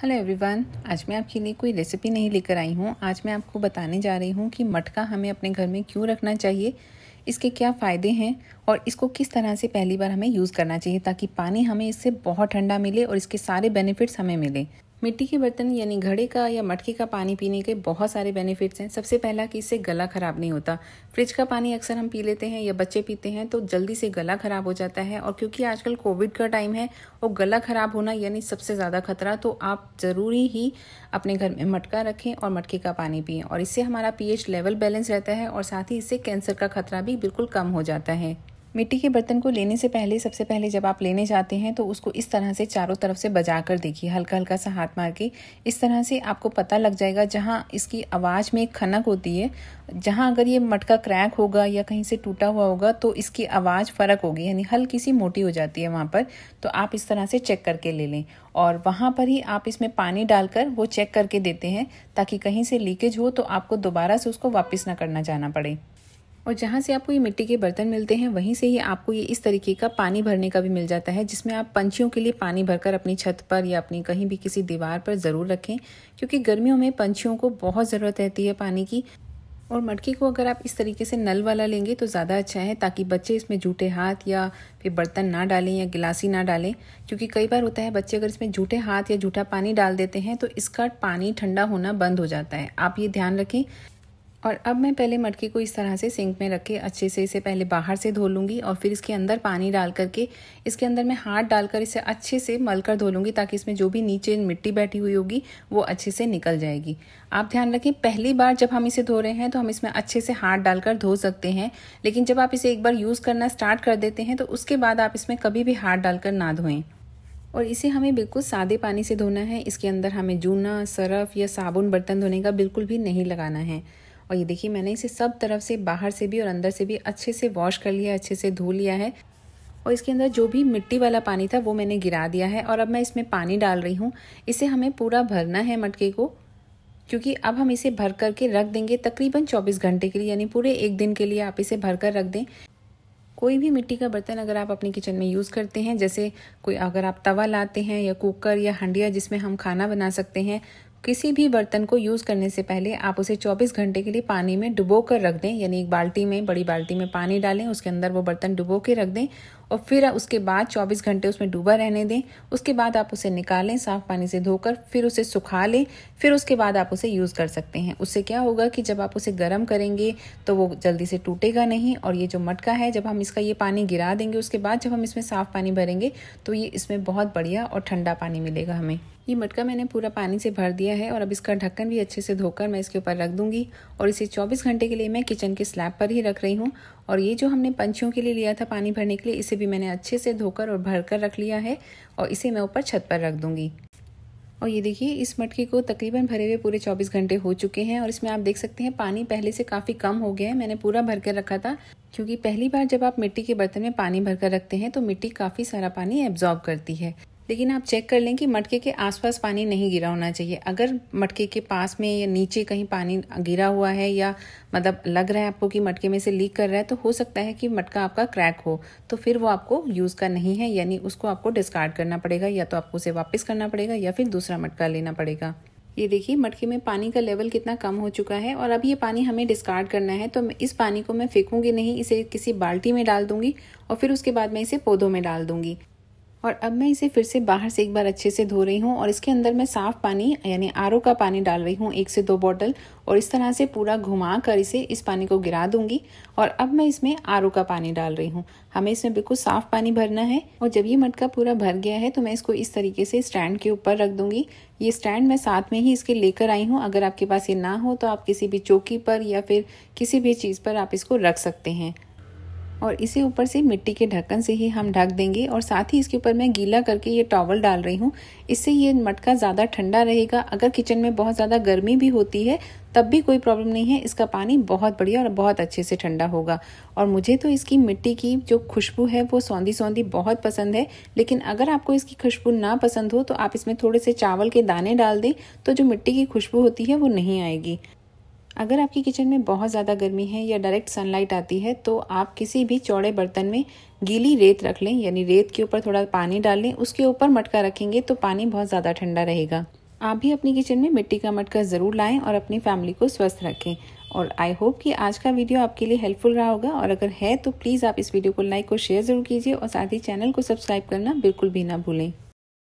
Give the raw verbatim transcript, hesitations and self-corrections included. Hello everyone, आज मैं आपके लिए कोई रेसिपी नहीं लेकर आई हूँ। आज मैं आपको बताने जा रही हूँ कि मटका हमें अपने घर में क्यों रखना चाहिए, इसके क्या फ़ायदे हैं और इसको किस तरह से पहली बार हमें यूज़ करना चाहिए ताकि पानी हमें इससे बहुत ठंडा मिले और इसके सारे बेनिफिट्स हमें मिले। मिट्टी के बर्तन यानी घड़े का या मटके का पानी पीने के बहुत सारे बेनिफिट्स हैं। सबसे पहला कि इससे गला ख़राब नहीं होता। फ्रिज का पानी अक्सर हम पी लेते हैं या बच्चे पीते हैं तो जल्दी से गला ख़राब हो जाता है, और क्योंकि आजकल कोविड का टाइम है और गला ख़राब होना यानी सबसे ज़्यादा खतरा, तो आप ज़रूरी ही अपने घर में मटका रखें और मटके का पानी पिएँ। और इससे हमारा पीएच लेवल बैलेंस रहता है और साथ ही इससे कैंसर का खतरा भी बिल्कुल कम हो जाता है। मिट्टी के बर्तन को लेने से पहले सबसे पहले जब आप लेने जाते हैं तो उसको इस तरह से चारों तरफ से बजा कर देखिए, हल्का हल्का सा हाथ मार के। इस तरह से आपको पता लग जाएगा जहां इसकी आवाज़ में एक खनक होती है, जहां अगर ये मटका क्रैक होगा या कहीं से टूटा हुआ होगा तो इसकी आवाज़ फ़र्क होगी, यानी हल्की सी मोटी हो जाती है वहाँ पर। तो आप इस तरह से चेक करके ले लें और वहाँ पर ही आप इसमें पानी डालकर वो चेक करके देते हैं ताकि कहीं से लीकेज हो तो आपको दोबारा से उसको वापस ना करना जाना पड़े। और जहाँ से आपको ये मिट्टी के बर्तन मिलते हैं वहीं से ही आपको ये इस तरीके का पानी भरने का भी मिल जाता है, जिसमें आप पंछियों के लिए पानी भरकर अपनी छत पर या अपनी कहीं भी किसी दीवार पर ज़रूर रखें, क्योंकि गर्मियों में पंछियों को बहुत ज़रूरत रहती है पानी की। और मटके को अगर आप इस तरीके से नल वाला लेंगे तो ज़्यादा अच्छा है, ताकि बच्चे इसमें जूठे हाथ या फिर बर्तन ना डालें या गिलासी ना डालें, क्योंकि कई बार होता है बच्चे अगर इसमें जूठे हाथ या जूठा पानी डाल देते हैं तो इसका पानी ठंडा होना बंद हो जाता है। आप ये ध्यान रखें। और अब मैं पहले मटके को इस तरह से सिंक में रख के अच्छे से इसे पहले बाहर से धो लूँगी और फिर इसके अंदर पानी डाल करके इसके अंदर मैं हाथ डालकर इसे अच्छे से मलकर धो लूँगी, ताकि इसमें जो भी नीचे मिट्टी बैठी हुई होगी वो अच्छे से निकल जाएगी। आप ध्यान रखें, पहली बार जब हम इसे धो रहे हैं तो हम इसमें अच्छे से हाथ डालकर धो सकते हैं, लेकिन जब आप इसे एक बार यूज़ करना स्टार्ट कर देते हैं तो उसके बाद आप इसमें कभी भी हाथ डालकर ना धोएं। और इसे हमें बिल्कुल सादे पानी से धोना है। इसके अंदर हमें जूना, सरफ या साबुन बर्तन धोने का बिल्कुल भी नहीं लगाना है। और ये देखिए, मैंने इसे सब तरफ से, बाहर से भी और अंदर से भी अच्छे से वॉश कर लिया, अच्छे से धो लिया है। और इसके अंदर जो भी मिट्टी वाला पानी था वो मैंने गिरा दिया है और अब मैं इसमें पानी डाल रही हूँ। इसे हमें पूरा भरना है मटके को, क्योंकि अब हम इसे भर करके रख देंगे तकरीबन चौबीस घंटे के लिए, यानी पूरे एक दिन के लिए आप इसे भर कर रख दें। कोई भी मिट्टी का बर्तन अगर आप अपने किचन में यूज़ करते हैं, जैसे कोई अगर आप तवा लाते हैं या कुकर या हंडिया जिसमें हम खाना बना सकते हैं, किसी भी बर्तन को यूज़ करने से पहले आप उसे चौबीस घंटे के लिए पानी में डुबो कर रख दें। यानी एक बाल्टी में, बड़ी बाल्टी में पानी डालें, उसके अंदर वो बर्तन डुबो के रख दें और फिर उसके बाद चौबीस घंटे उसमें डूबा रहने दें। उसके बाद आप उसे निकालें, साफ़ पानी से धोकर फिर उसे सुखा लें, फिर उसके बाद आप उसे यूज़ कर सकते हैं। उससे क्या होगा कि जब आप उसे गर्म करेंगे तो वो जल्दी से टूटेगा नहीं, और ये जो मटका है जब हम इसका ये पानी गिरा देंगे उसके बाद जब हम इसमें साफ़ पानी भरेंगे तो ये इसमें बहुत बढ़िया और ठंडा पानी मिलेगा हमें। ये मटका मैंने पूरा पानी से भर दिया है और अब इसका ढक्कन भी अच्छे से धोकर मैं इसके ऊपर रख दूंगी और इसे चौबीस घंटे के लिए मैं किचन के स्लैब पर ही रख रही हूँ। और ये जो हमने पंछियों के लिए लिया था पानी भरने के लिए, इसे भी मैंने अच्छे से धोकर और भर कर रख लिया है और इसे मैं ऊपर छत पर रख दूंगी। और ये देखिए, इस मटके को तकरीबन भरे हुए पूरे चौबीस घंटे हो चुके हैं और इसमें आप देख सकते हैं पानी पहले से काफ़ी कम हो गया है। मैंने पूरा भर कर रखा था, क्योंकि पहली बार जब आप मिट्टी के बर्तन में पानी भर कर रखते हैं तो मिट्टी काफ़ी सारा पानी एब्जॉर्ब करती है। लेकिन आप चेक कर लें कि मटके के आसपास पानी नहीं गिरा होना चाहिए। अगर मटके के पास में या नीचे कहीं पानी गिरा हुआ है या मतलब लग रहा है आपको कि मटके में से लीक कर रहा है, तो हो सकता है कि मटका आपका क्रैक हो, तो फिर वो आपको यूज़ का नहीं है, यानी उसको आपको डिस्कार्ड करना पड़ेगा, या तो आपको उसे वापस करना पड़ेगा या फिर दूसरा मटका लेना पड़ेगा। ये देखिए, मटके में पानी का लेवल कितना कम हो चुका है और अब ये पानी हमें डिस्कार्ड करना है। तो इस पानी को मैं फेंकूँगी नहीं, इसे किसी बाल्टी में डाल दूँगी और फिर उसके बाद मैं इसे पौधों में डाल दूँगी। और अब मैं इसे फिर से बाहर से एक बार अच्छे से धो रही हूँ और इसके अंदर मैं साफ़ पानी यानी आर ओ का पानी डाल रही हूँ, एक से दो बोतल, और इस तरह से पूरा घुमा कर इसे इस पानी को गिरा दूंगी। और अब मैं इसमें आर ओ का पानी डाल रही हूँ। हमें इसमें बिल्कुल साफ़ पानी भरना है। और जब ये मटका पूरा भर गया है तो मैं इसको इस तरीके से स्टैंड के ऊपर रख दूँगी। ये स्टैंड मैं साथ में ही इसके लेकर आई हूँ। अगर आपके पास ये ना हो तो आप किसी भी चौकी पर या फिर किसी भी चीज़ पर आप इसको रख सकते हैं। और इसे ऊपर से मिट्टी के ढक्कन से ही हम ढक देंगे और साथ ही इसके ऊपर मैं गीला करके ये टॉवल डाल रही हूँ। इससे ये मटका ज़्यादा ठंडा रहेगा। अगर किचन में बहुत ज़्यादा गर्मी भी होती है तब भी कोई प्रॉब्लम नहीं है, इसका पानी बहुत बढ़िया और बहुत अच्छे से ठंडा होगा। और मुझे तो इसकी मिट्टी की जो खुशबू है वो सौंधी सौंधी बहुत पसंद है, लेकिन अगर आपको इसकी खुशबू ना पसंद हो तो आप इसमें थोड़े से चावल के दाने डाल दें तो जो मिट्टी की खुशबू होती है वो नहीं आएगी। अगर आपकी किचन में बहुत ज़्यादा गर्मी है या डायरेक्ट सनलाइट आती है तो आप किसी भी चौड़े बर्तन में गीली रेत रख लें, यानी रेत के ऊपर थोड़ा पानी डाल लें, उसके ऊपर मटका रखेंगे तो पानी बहुत ज़्यादा ठंडा रहेगा। आप भी अपनी किचन में मिट्टी का मटका ज़रूर लाएं और अपनी फैमिली को स्वस्थ रखें। और आई होप कि आज का वीडियो आपके लिए हेल्पफुल रहा होगा, और अगर है तो प्लीज़ आप इस वीडियो को लाइक और शेयर ज़रूर कीजिए, और साथ ही चैनल को सब्सक्राइब करना बिल्कुल भी ना भूलें।